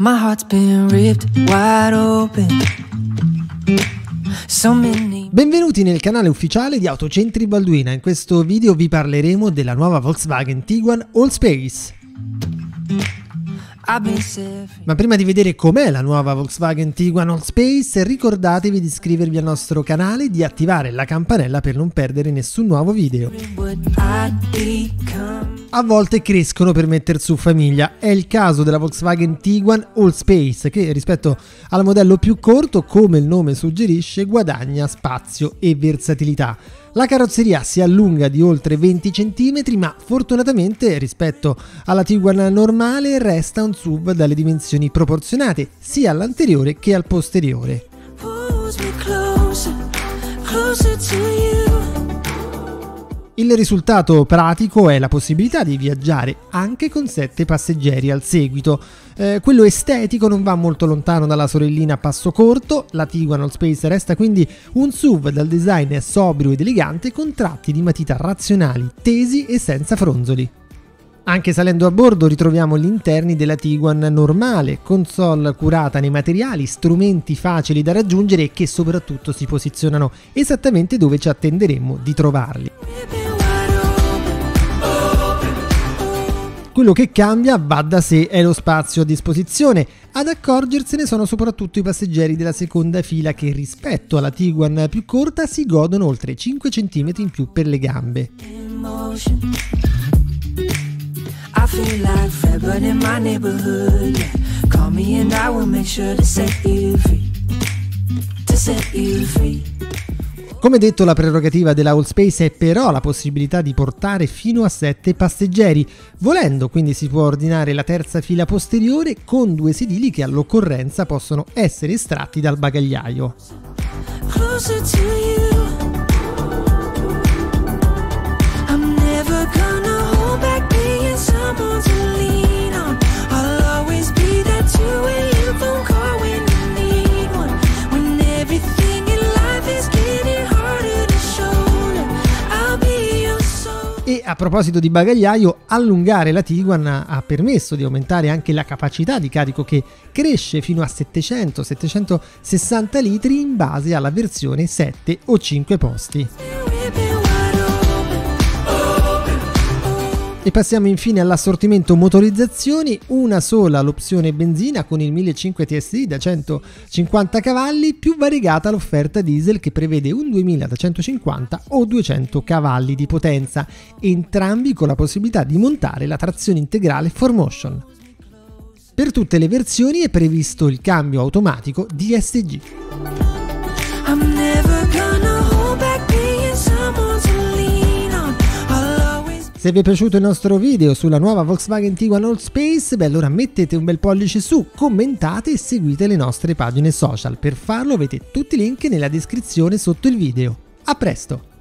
My heart's been ripped wide open. So many. Benvenuti nel canale ufficiale di Autocentri Balduina. In questo video vi parleremo della nuova Volkswagen Tiguan Allspace. Ma prima di vedere com'è la nuova Volkswagen Tiguan Allspace, ricordatevi di iscrivervi al nostro canale e di attivare la campanella per non perdere nessun nuovo video. A volte crescono per metter su famiglia. È il caso della Volkswagen Tiguan Allspace, che rispetto al modello più corto, come il nome suggerisce, guadagna spazio e versatilità. La carrozzeria si allunga di oltre 20 cm, ma fortunatamente rispetto alla Tiguan normale resta un SUV dalle dimensioni proporzionate sia all'anteriore che al posteriore. Il risultato pratico è la possibilità di viaggiare anche con 7 passeggeri al seguito. Quello estetico non va molto lontano dalla sorellina a passo corto. La Tiguan Allspace resta quindi un SUV dal design sobrio ed elegante, con tratti di matita razionali, tesi e senza fronzoli. Anche salendo a bordo ritroviamo gli interni della Tiguan normale, console curata nei materiali, strumenti facili da raggiungere e che soprattutto si posizionano esattamente dove ci attenderemmo di trovarli. Quello che cambia, va da sé, è lo spazio a disposizione. Ad accorgersene sono soprattutto i passeggeri della seconda fila, che rispetto alla Tiguan più corta si godono oltre 5 cm in più per le gambe. Come detto, la prerogativa della Allspace è però la possibilità di portare fino a 7 passeggeri. Volendo, quindi, si può ordinare la terza fila posteriore con 2 sedili che all'occorrenza possono essere estratti dal bagagliaio. E a proposito di bagagliaio, allungare la Tiguan ha permesso di aumentare anche la capacità di carico, che cresce fino a 700-760 litri in base alla versione 7 o 5 posti. E passiamo infine all'assortimento motorizzazioni, una sola l'opzione benzina con il 1500 TSI da 150 cavalli, più variegata l'offerta diesel che prevede un 2000 da 150 o 200 cavalli di potenza, entrambi con la possibilità di montare la trazione integrale 4Motion. Per tutte le versioni è previsto il cambio automatico DSG. Se vi è piaciuto il nostro video sulla nuova Volkswagen Tiguan Allspace, beh, allora mettete un bel pollice su, commentate e seguite le nostre pagine social. Per farlo avete tutti i link nella descrizione sotto il video. A presto!